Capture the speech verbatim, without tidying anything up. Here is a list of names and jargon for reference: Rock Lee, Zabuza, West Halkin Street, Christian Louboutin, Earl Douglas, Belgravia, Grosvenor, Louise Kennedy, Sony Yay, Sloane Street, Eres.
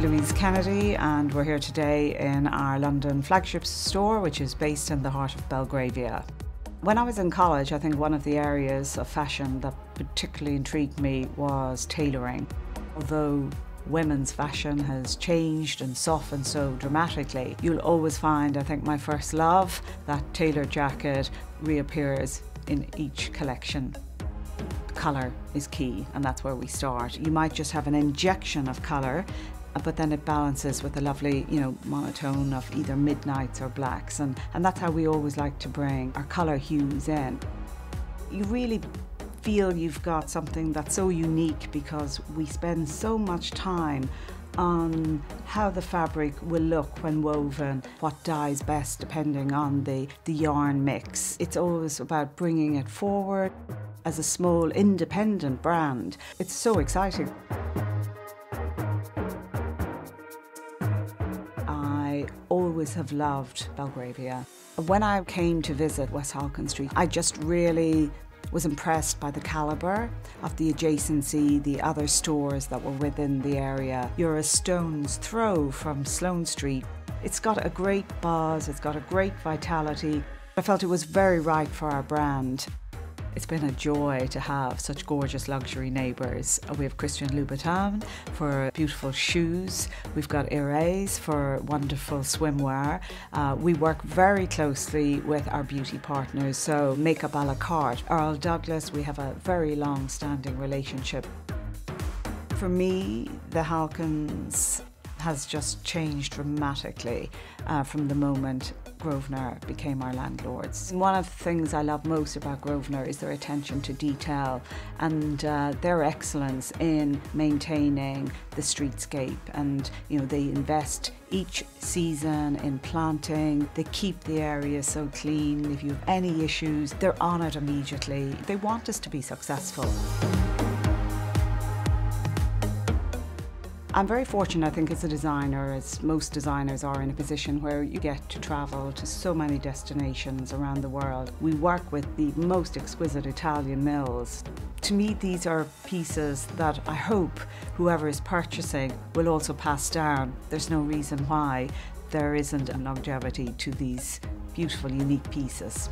I'm Louise Kennedy and we're here today in our London flagship store, which is based in the heart of Belgravia. When I was in college, I think one of the areas of fashion that particularly intrigued me was tailoring. Although women's fashion has changed and softened so dramatically, you'll always find, I think, my first love, that tailored jacket, reappears in each collection. Colour is key, and that's where we start. You might just have an injection of colour, but then it balances with a lovely, you know, monotone of either midnights or blacks, and, and that's how we always like to bring our colour hues in. You really feel you've got something that's so unique because we spend so much time on how the fabric will look when woven, what dyes best depending on the, the yarn mix. It's always about bringing it forward. As a small independent brand, it's so exciting. I always have loved Belgravia. When I came to visit West Halkin Street, I just really was impressed by the calibre of the adjacency, the other stores that were within the area. You're a stone's throw from Sloane Street. It's got a great buzz, it's got a great vitality. I felt it was very right for our brand. It's been a joy to have such gorgeous luxury neighbours. We have Christian Louboutin for beautiful shoes. We've got Eres for wonderful swimwear. Uh, we work very closely with our beauty partners, so makeup a la carte. Earl Douglas, we have a very long-standing relationship. For me, the Halkins has just changed dramatically uh, from the moment Grosvenor became our landlords. One of the things I love most about Grosvenor is their attention to detail and uh, their excellence in maintaining the streetscape. And you know, they invest each season in planting. They keep the area so clean. If you have any issues, they're on it immediately. They want us to be successful. I'm very fortunate, I think, as a designer, as most designers are, in a position where you get to travel to so many destinations around the world. We work with the most exquisite Italian mills. To me, these are pieces that I hope whoever is purchasing will also pass down. There's no reason why there isn't a longevity to these beautiful, unique pieces.